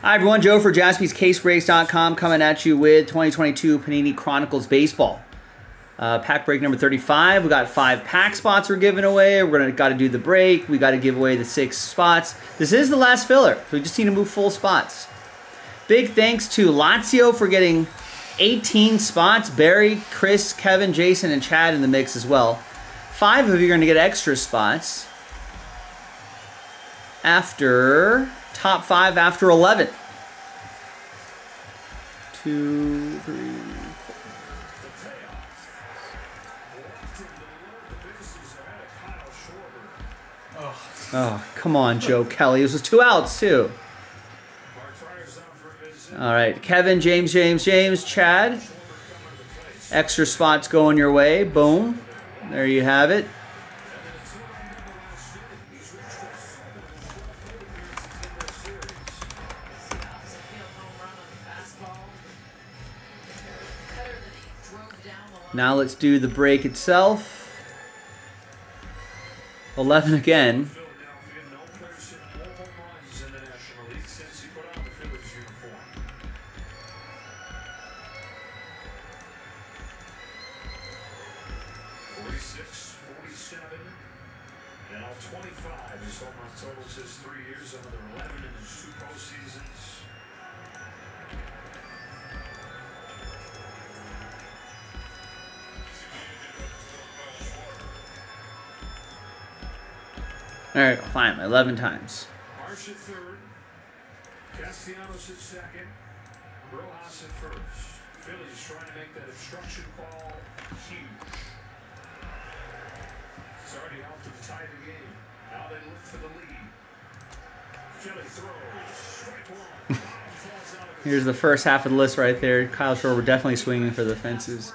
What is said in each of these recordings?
Hi everyone, Joe for JaspysCaseBreaks.com coming at you with 2022 Panini Chronicles Baseball. Pack break number 35. We got 5 pack spots we're giving away. We're got to do the break. We got to give away the 6 spots. This is the last filler, so we just need to move full spots. Big thanks to Lazio for getting 18 spots. Barry, Chris, Kevin, Jason, and Chad in the mix as well. 5 of you are going to get extra spots after... Top 5 after 11. 2, 3, 4. Oh, come on, Joe Kelly. This was 2 outs, too. All right, Kevin, James, Chad. Extra spots going your way. Boom. There you have it. Now let's do the break itself. 11 again. All right, fine. 11 times. Marsh at third. Castellanos at second. Rojas at first. Philly's trying to make that obstruction call huge. It's already helped them tie the game. Now they look for the lead. Philly throws. Strike one. Here's the first half of the list right there. Kyle Schwarber definitely swinging for the fences.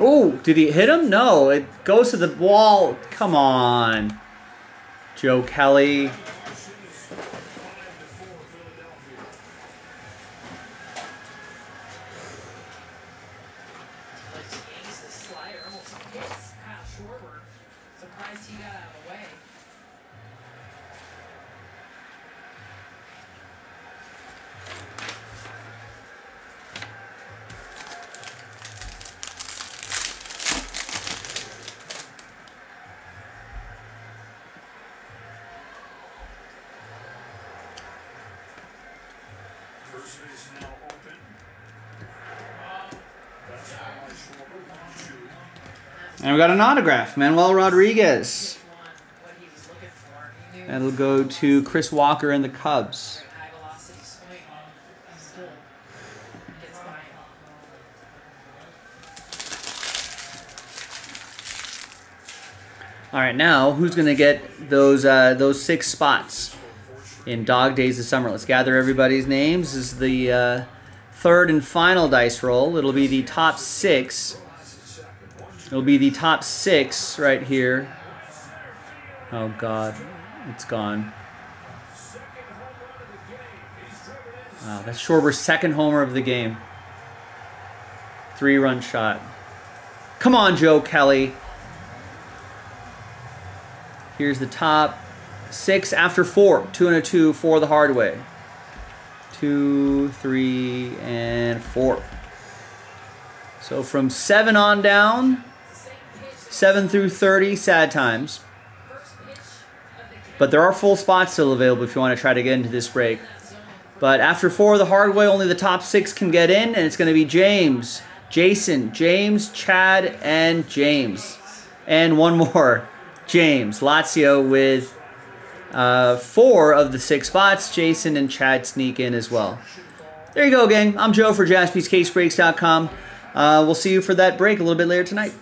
Oh, did he hit him? No, it goes to the wall. Come on, Joe Kelly. And we got an autograph, Manuel Rodriguez. That'll go to Chris Walker and the Cubs. All right, now who's gonna get those 6 spots in Dog Days of Summer? Let's gather everybody's names. This is the third and final dice roll. It'll be the top 6. It'll be the top 6 right here. Oh, God. It's gone. Wow, that's Schwarber's second homer of the game. 3-run shot. Come on, Joe Kelly. Here's the top 6 after 4. 2 and a 2 for the hard way. 2, 3, and 4. So from 7 on down... 7 through 30, sad times. But there are full spots still available if you want to try to get into this break. But after 4 the hard way, only the top 6 can get in, and it's going to be James, Jason, James, Chad, and James. And one more, James. Lazio with 4 of the 6 spots. Jason and Chad sneak in as well. There you go, gang. I'm Joe for JaspysCaseBreaks.com. We'll see you for that break a little bit later tonight.